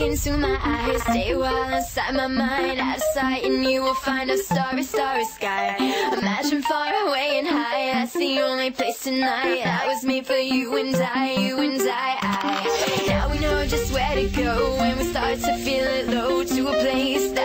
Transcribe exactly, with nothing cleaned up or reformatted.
Into my eyes, stay wild inside my mind. Out of sight, and you will find a starry, starry sky. Imagine far away and high. That's the only place tonight. I was made for you and I, you and I, I. Now we know just where to go when we start to feel it low, to a place that